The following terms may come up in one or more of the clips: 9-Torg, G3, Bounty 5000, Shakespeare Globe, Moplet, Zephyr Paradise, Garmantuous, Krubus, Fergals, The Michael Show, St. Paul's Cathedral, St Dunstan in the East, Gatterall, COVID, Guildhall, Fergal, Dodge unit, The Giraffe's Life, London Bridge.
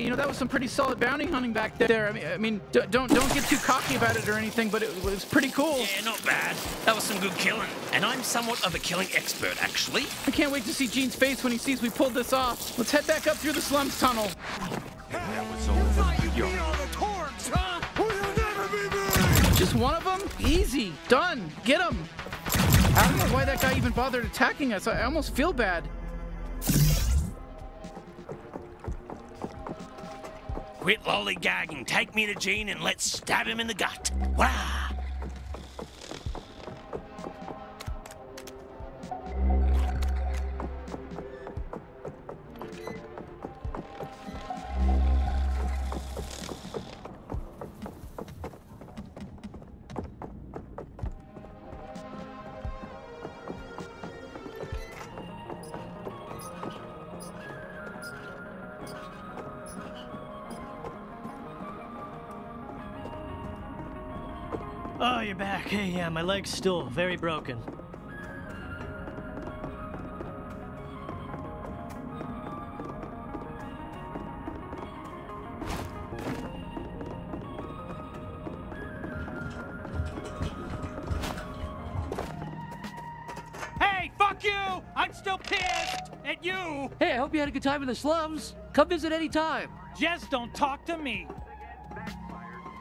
you know, that was some pretty solid bounty hunting back there. I mean, don't get too cocky about it or anything, but it was pretty cool. Yeah, not bad. That was some good killing. And I'm somewhat of a killing expert, actually. I can't wait to see Gene's face when he sees we pulled this off. Let's head back up through the slums tunnel. That was over. You beat all the Torgs, huh? Will you never be just one of them? Easy. Done. Get him. I don't know why that guy even bothered attacking us. I almost feel bad. Quit lollygagging, take me to Gene and let's stab him in the gut. Wah! Oh, you're back. Hey, yeah, my leg's still very broken. Hey, fuck you! I'm still pissed at you! Hey, I hope you had a good time in the slums. Come visit any time. Just don't talk to me.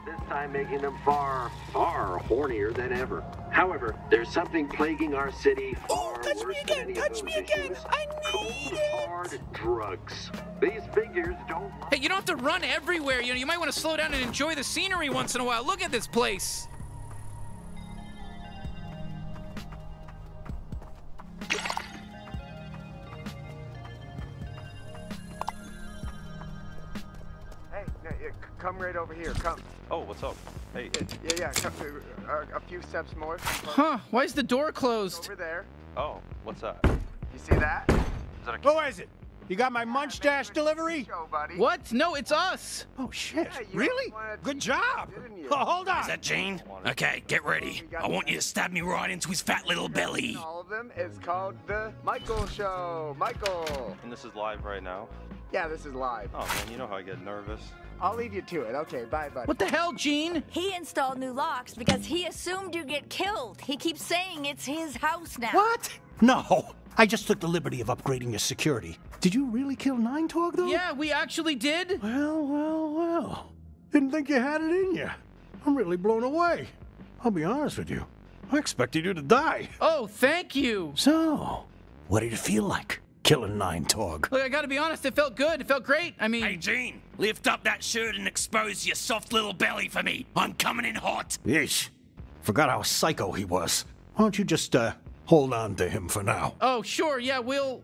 This time making them far, far hornier than ever. However, there's something plaguing our city far worse than any of those issues. I need it! Hard drugs. These figures don't... Hey, you don't have to run everywhere. You know, you might want to slow down and enjoy the scenery once in a while. Look at this place. Come right over here, come. Oh, what's up? Hey. Yeah, come a few steps more. Huh, why is the door closed? Over there. Oh, what's that? You see that? Is that a... Who is it? You got my munch dash delivery? Show, buddy. What? No, it's us. Oh, shit. Yeah, really? Good job. Oh, hold on. Is that Gene? Okay, get ready. I want you to stab me right into his fat little belly. All of them is called The Michael Show. Michael. And this is live right now? Yeah, this is live. Oh, man, you know how I get nervous. I'll leave you to it. Okay, bye, buddy. What the hell, Gene? He installed new locks because he assumed you'd get killed. He keeps saying it's his house now. What? No. I just took the liberty of upgrading your security. Did you really kill 9-Torg, though? Yeah, we actually did. Well. Didn't think you had it in you. I'm really blown away. I'll be honest with you. I expected you to die. Oh, thank you. So, what did it feel like? Killing 9-Torg. Look, I gotta be honest, it felt good, it felt great, I mean... Hey, Gene, lift up that shirt and expose your soft little belly for me. I'm coming in hot. Yeesh. Forgot how psycho he was. Why don't you just, hold on to him for now? Oh, sure, yeah, we'll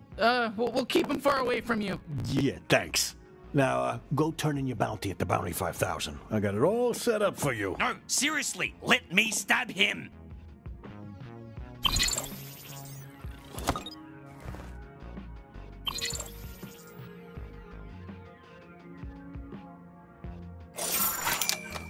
keep him far away from you. Yeah, thanks. Now, go turn in your bounty at the Bounty 5000. I got it all set up for you. No, seriously, let me stab him.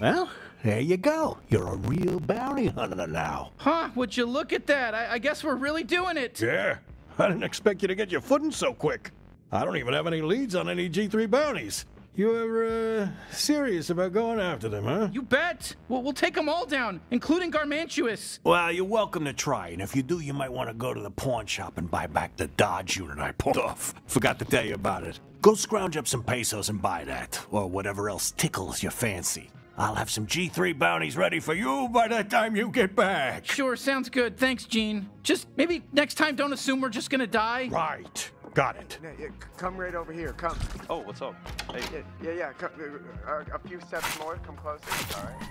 Well, there you go. You're a real bounty hunter now. Huh, would you look at that? I guess we're really doing it. Yeah, I didn't expect you to get your footing so quick. I don't even have any leads on any G3 bounties. You're serious about going after them, huh? You bet. We'll take them all down, including Garmantuous. Well, you're welcome to try, and if you do, you might want to go to the pawn shop and buy back the Dodge unit I pulled off. Forgot to tell you about it. Go scrounge up some pesos and buy that, or whatever else tickles your fancy. I'll have some G3 bounties ready for you by the time you get back. Sure, sounds good. Thanks, Gene. Just maybe next time don't assume we're just gonna die. Right. Got it. Yeah, come right over here, come. Oh, what's up? Hey. Yeah, come, a few steps more. Come closer. All right.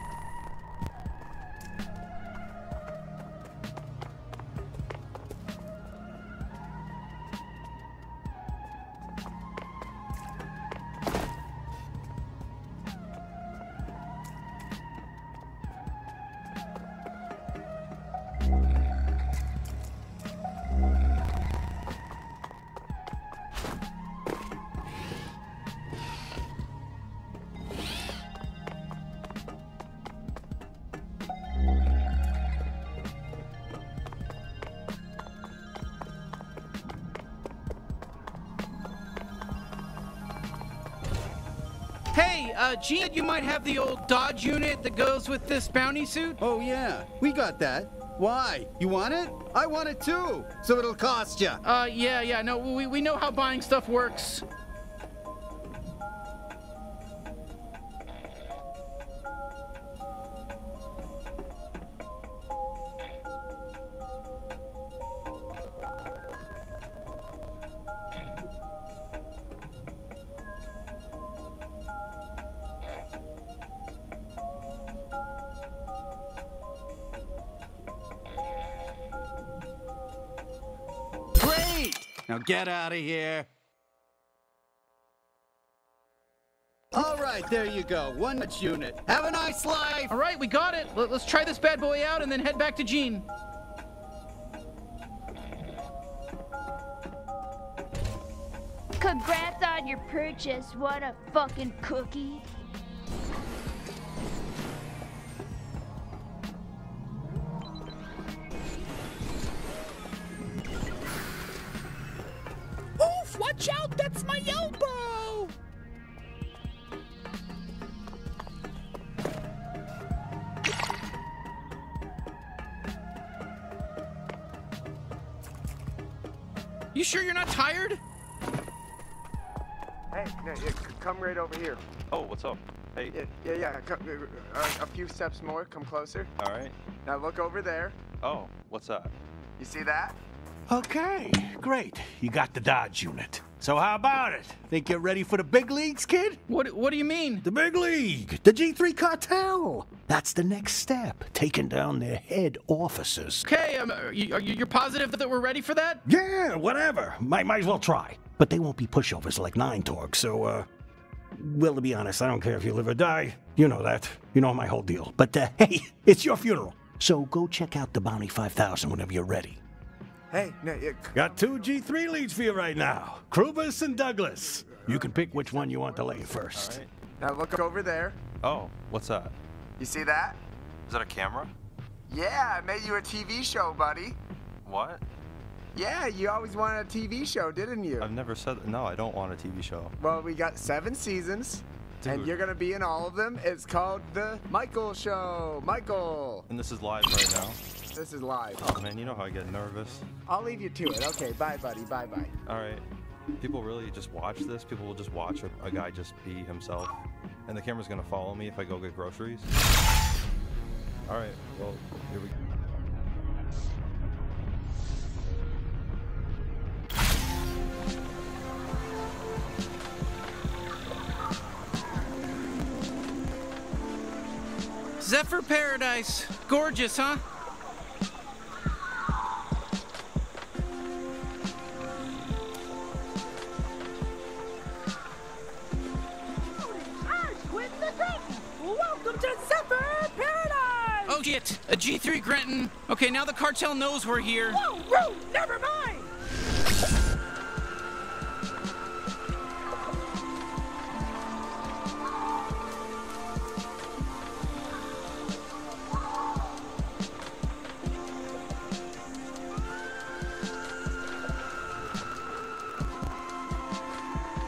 Gene, you might have the old Dodge unit that goes with this bounty suit? Oh, yeah. We got that. Why? You want it? I want it, too. So it'll cost you. Yeah. No, we know how buying stuff works. Now get out of here. All right, there you go. One Dodge unit. Have a nice life. All right, we got it. Let's try this bad boy out and then head back to Gene. Congrats on your purchase. What a fucking cookie. Watch out, that's my elbow! You sure you're not tired? Hey, no, yeah, come right over here. Oh, what's up? Hey. Yeah, come, a few steps more, come closer. All right. Now look over there. Oh, what's that? You see that? Okay, great. You got the Dodge unit. So how about it? Think you're ready for the big leagues, kid? What do you mean? The big league! The G3 cartel! That's the next step. Taking down their head officers. Okay, you're positive that we're ready for that? Yeah, whatever. Might as well try. But they won't be pushovers like 9-Torg, so, well, to be honest, I don't care if you live or die. You know that. You know my whole deal. But, hey, it's your funeral. So go check out the Bounty 5000 whenever you're ready. Hey, no, got two G3 leads for you right now, Krubus and Douglas. You can pick which one you want to lay first. Right. Now look over there. Oh, what's that? You see that? Is that a camera? Yeah, I made you a TV show, buddy. What? Yeah, you always wanted a TV show, didn't you? I've never said that. No, I don't want a TV show. Well, we got 7 seasons. Dude. And you're gonna be in all of them. It's called The Michael Show. Michael. And this is live right now? This is live. Oh, man, you know how I get nervous. I'll leave you to it. Okay, bye, buddy. Bye-bye. All right. People really just watch this? People will just watch a guy just be himself? And the camera's going to follow me if I go get groceries? All right. Well, here we go. Zephyr Paradise. Gorgeous, huh? A G3 Grenton. Okay, now the cartel knows we're here. Whoa, never mind!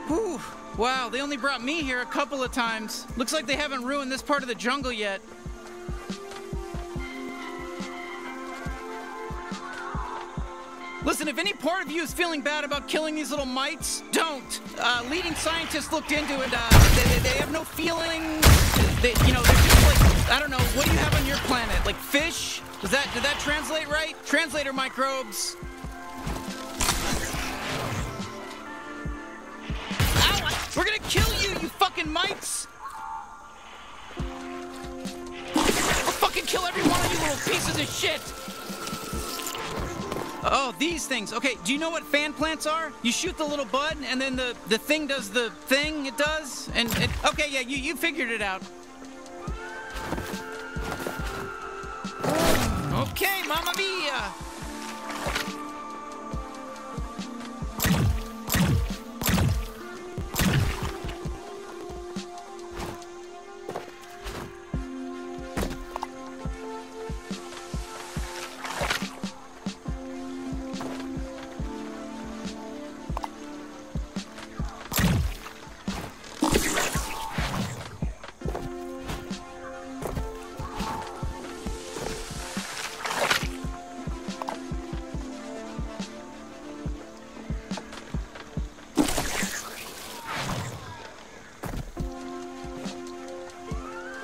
Whew. Wow, they only brought me here a couple of times. Looks like they haven't ruined this part of the jungle yet. Listen, if any part of you is feeling bad about killing these little mites, don't. Leading scientists looked into it. They have no feelings. They're just like, I don't know, what do you have on your planet? Like fish? Did that translate right? Translator microbes. Ow, we're gonna kill you, you fucking mites! I'll fucking kill every one of you little pieces of shit! Oh, these things. Okay, do you know what fan plants are? You shoot the little bud, and then the thing does the thing it does. And okay, yeah, you figured it out. Okay, Mamma Mia!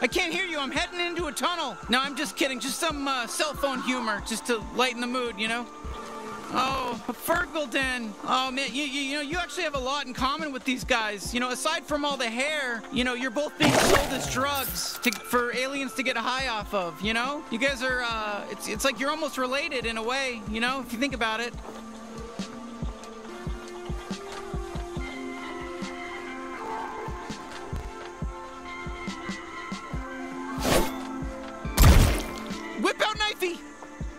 I can't hear you. I'm heading into a tunnel. No, I'm just kidding. Just some cell phone humor just to lighten the mood, you know? Oh, Fergalden. Oh, man, you know, you actually have a lot in common with these guys. You know, aside from all the hair, you know, you're both being sold as drugs for aliens to get high off of, you know? You guys are, it's like you're almost related in a way, you know, if you think about it. Whip out Knifey! Whew,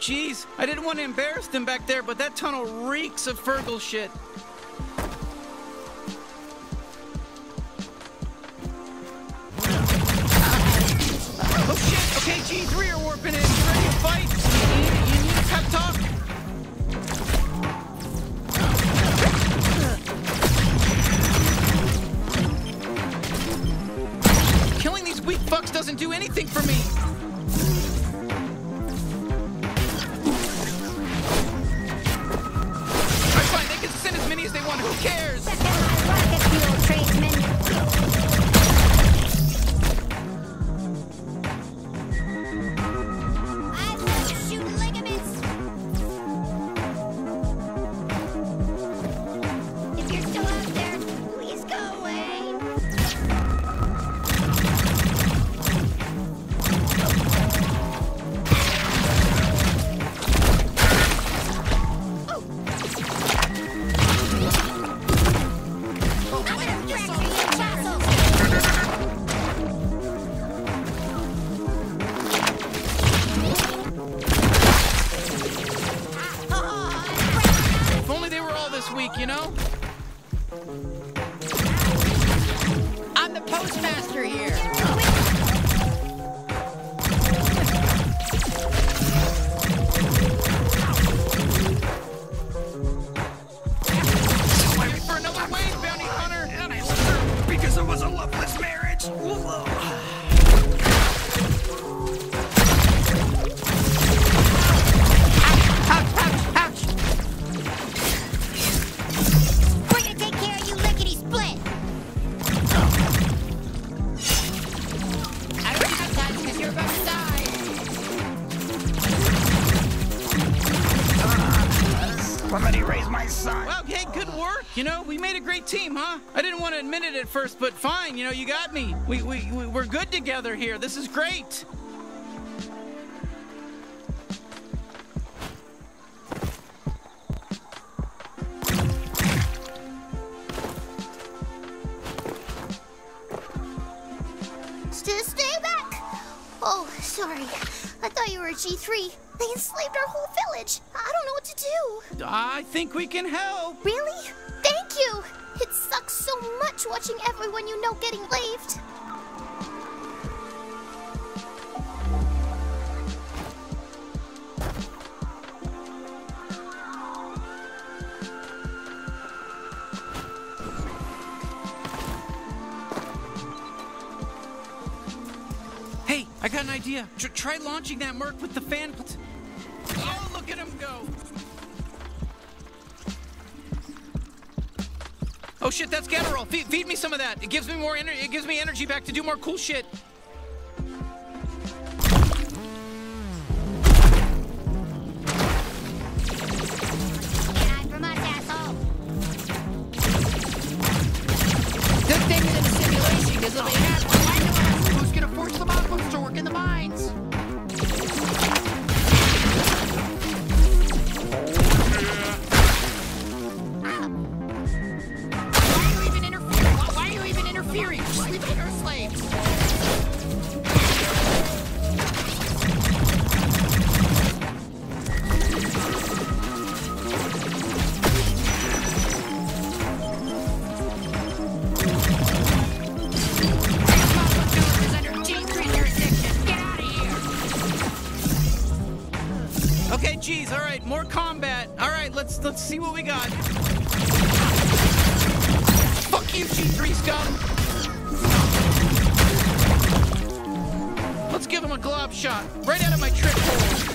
jeez, I didn't want to embarrass them back there, but that tunnel reeks of Fergal shit. Okay, G3 are warping in. You ready to fight? You need a pep talk? Killing these weak fucks doesn't do anything for me. Alright, fine, they can send as many as they want. Who cares? Check out my rocket fuel, tradesmen. At first, but fine, you know, you got me. We're good together here. This is great. Stay back. Oh, sorry. I thought you were a G3. They enslaved our whole village. I don't know what to do. I think we can help. Really? Thank you. It sucks so much watching everyone you know getting enslaved. Hey, I got an idea. Try launching that merc with the fan. Oh, look at him go! Oh shit, that's Gatterall. Feed me some of that. It gives me more energy. It gives me energy back to do more cool shit. let's see what we got. Fuck you, G3 scum! Let's give him a glob shot, right out of my trip hole.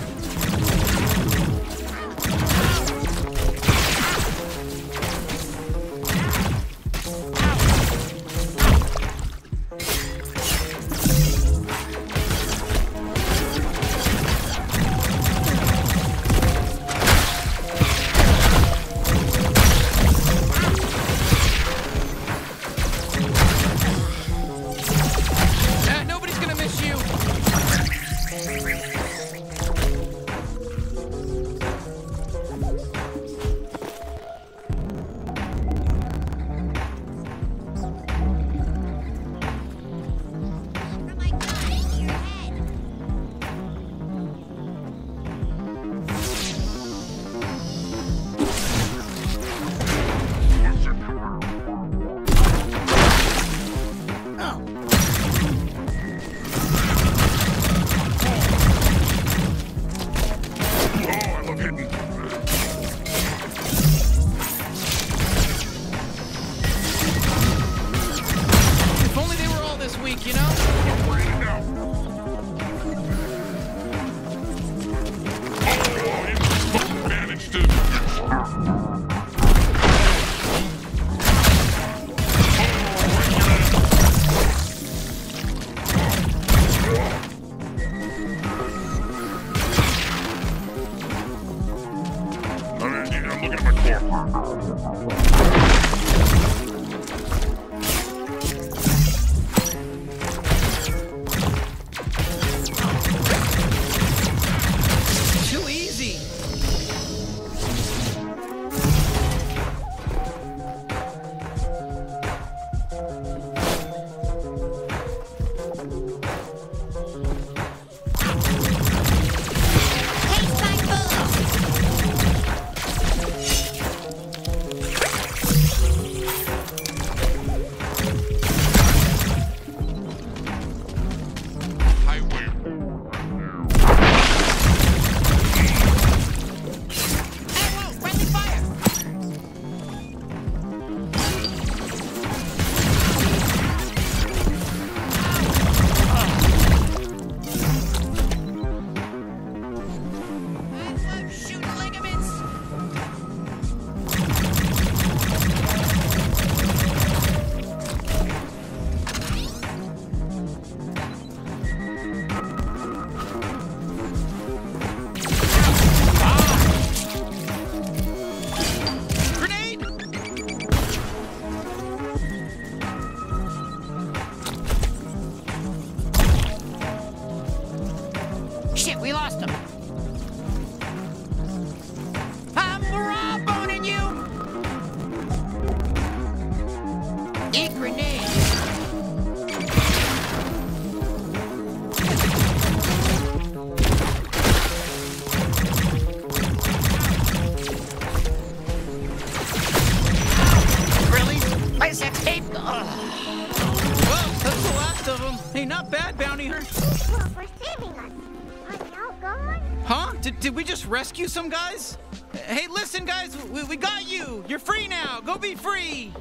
Did we just rescue some guys? Hey, listen, guys, we got you. You're free now. Go be free.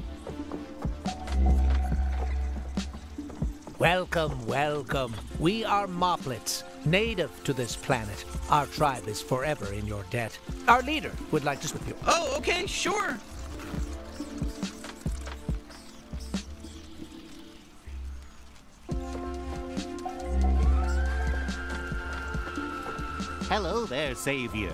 Welcome, welcome. We are Moplets, native to this planet. Our tribe is forever in your debt. Our leader would like to speak with you. Oh, okay, sure. Hello there, Savior.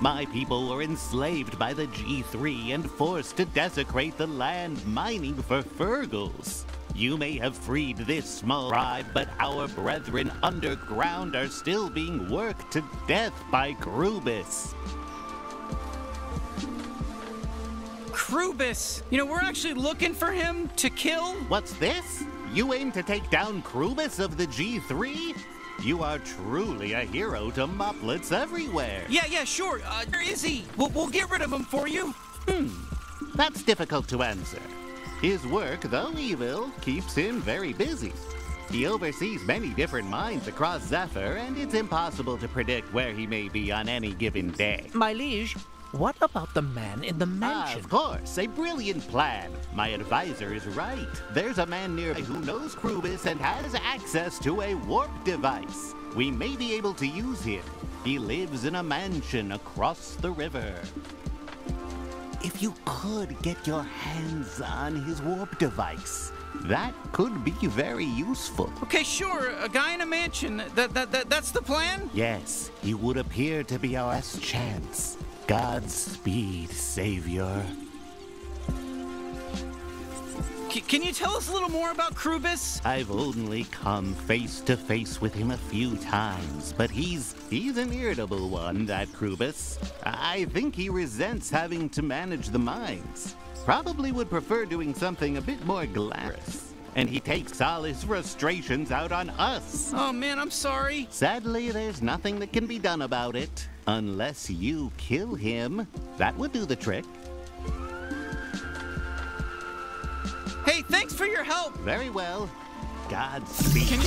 My people were enslaved by the G3 and forced to desecrate the land mining for Fergals. You may have freed this small tribe, but our brethren underground are still being worked to death by Krubus. Krubus! You know, we're actually looking for him to kill? What's this? You aim to take down Krubus of the G3? You are truly a hero to Moplets everywhere. Yeah, sure. Where is he? We'll get rid of him for you. That's difficult to answer. His work, though evil, keeps him very busy. He oversees many different mines across Zephyr, and it's impossible to predict where he may be on any given day. My liege, What about the man in the mansion? Of course, a brilliant plan. My advisor is right. There's a man nearby who knows Krubus and has access to a warp device. We may be able to use him. He lives in a mansion across the river. If you could get your hands on his warp device, that could be very useful. Okay, sure. A guy in a mansion. That's the plan? Yes. He would appear to be our best chance. Godspeed, Savior. Can you tell us a little more about Krubus? I've only come face to face with him a few times, but he's an irritable one, that Krubus. I think he resents having to manage the mines. Probably would prefer doing something a bit more glamorous. And he takes all his frustrations out on us. Oh man, I'm sorry. Sadly, there's nothing that can be done about it. Unless you kill him. That would do the trick. Hey, thanks for your help. Very well. Godspeed.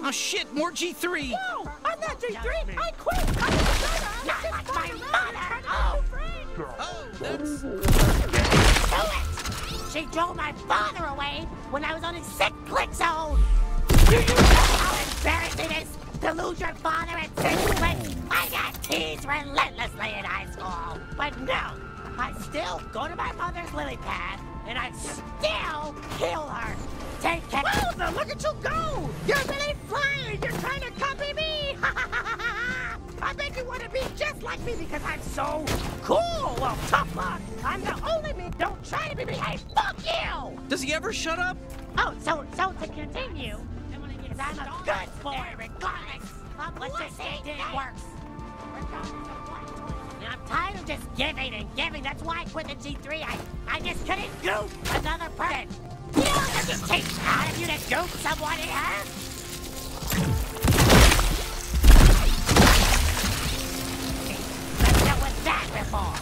Oh shit, more G3! No! I'm not G3! I quit! I'm not like my mother! Oh, that's... Do it! She drove my father away when I was on his sick-click zone! Do you know how embarrassing it is to lose your father at sick-click? I got teased relentlessly in high school! But no! I still go to my mother's lily pad, and I still kill her! Take care! Wowza, look at you go! You're really flying! You're trying to copy me! I bet you want to be just like me because I'm so cool! Well, tough luck! I'm the only me! Don't try to be me! Hey, fuck you! Does he ever shut up? Oh, so to continue, I'm a good boy regardless of what this thing works. I'm tired of just giving and giving. That's why I quit the G3. I just couldn't do another person. You know what it takes out of you to goop someone in her? Let's deal with that before.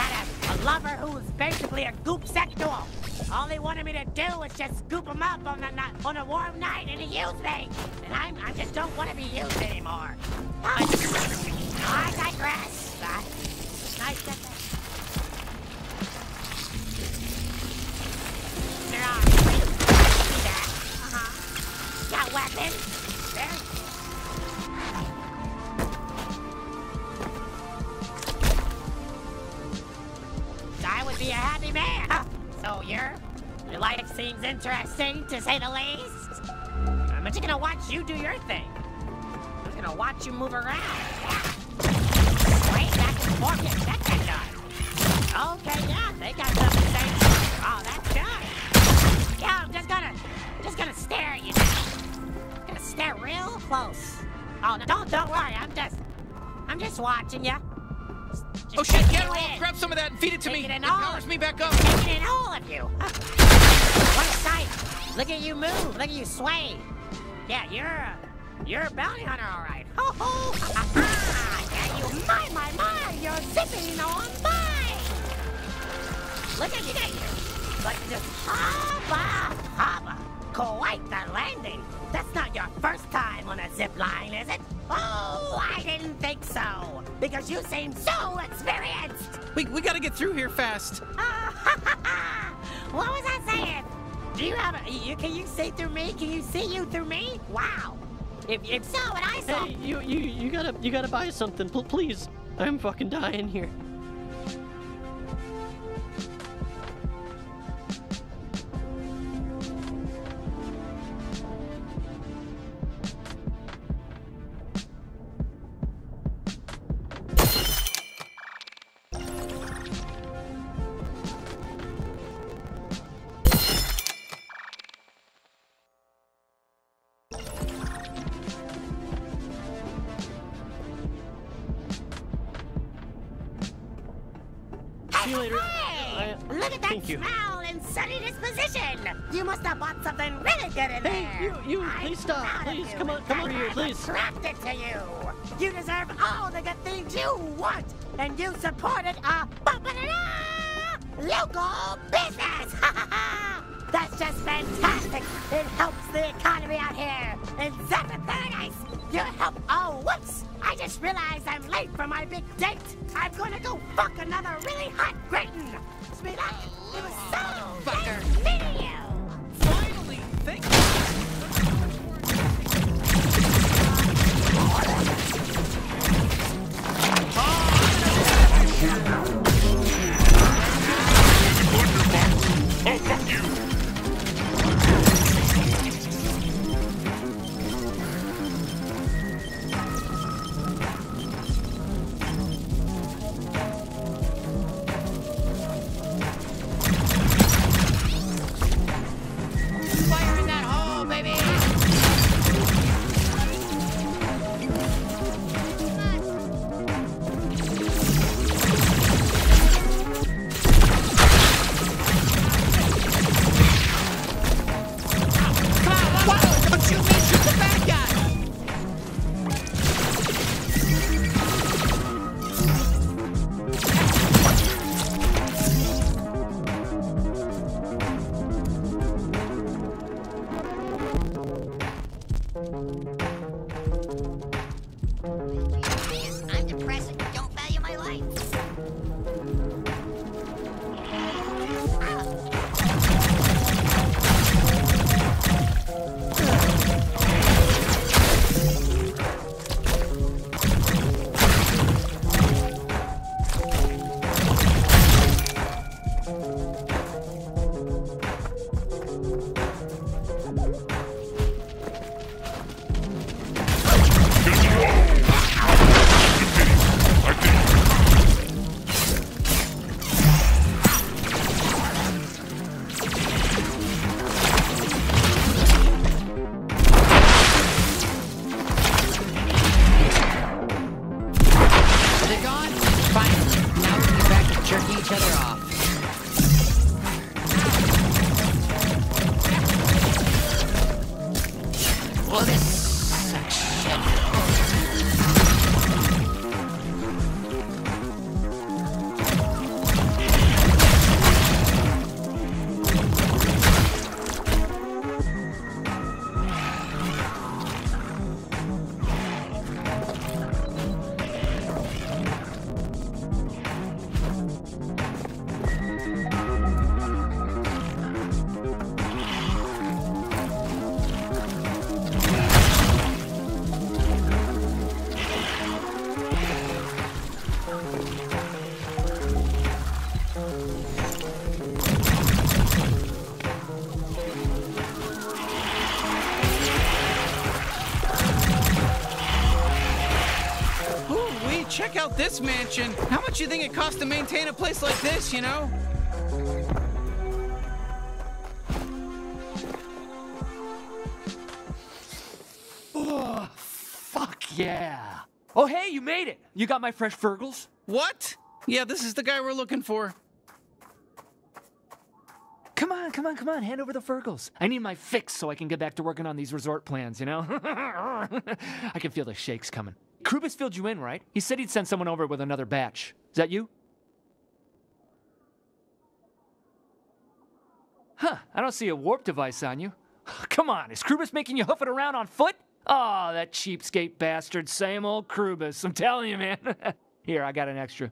Had a lover who was basically a goop sexual. All they wanted me to do was just scoop him up on a warm night and he used me. And I just don't want to be used anymore. I digress. Nice to see you. Got weapons. There. I would be a happy man. So your life seems interesting, to say the least. I'm just gonna watch you do your thing. I'm just gonna watch you move around. Yeah. Wait, back and forth. That's that done. Okay, yeah, they got something to say. Oh, that's done. Yeah, I'm just gonna stare at you now. watching you. Just oh shit, General! Grab some of that and feed it to me! It powers me back up! Taking in all of you! What a sight! Look at you move! Look at you sway! Yeah, you're a bounty hunter, alright! Ho ho! Yeah, you my! You're zipping on by! Look at you! But just hoppa, hoppa! Quite the landing! That's not your first time on a zip line, is it? Oh, I didn't think so! Because you seem so experienced! We gotta get through here fast! What was I saying? Do you have a... can you see through me? Can you see you through me? Wow! If so, and I saw... Hey, you gotta buy something, please! I'm fucking dying here. You deserve all the good things you want, and you supported a local business. That's just fantastic. It helps the economy out here. And Zephyr Paradise, you help. Oh, whoops! I just realized I'm late for my big date. I'm gonna go fuck another really hot gratin. It was so fucker. Nice you. Finally, thank you. Check out this mansion. How much do you think it costs to maintain a place like this, you know? Oh, fuck yeah. Oh, hey, you made it. You got my fresh Fergals? What? Yeah, this is the guy we're looking for. Come on, come on, come on. Hand over the Fergals. I need my fix so I can get back to working on these resort plans, you know? I can feel the shakes coming. Krubus filled you in, right? He said he'd send someone over with another batch. Is that you? Huh, I don't see a warp device on you. Come on, is Krubus making you hoof it around on foot? Oh, that cheapskate bastard. Same old Krubus. I'm telling you, man. Here, I got an extra.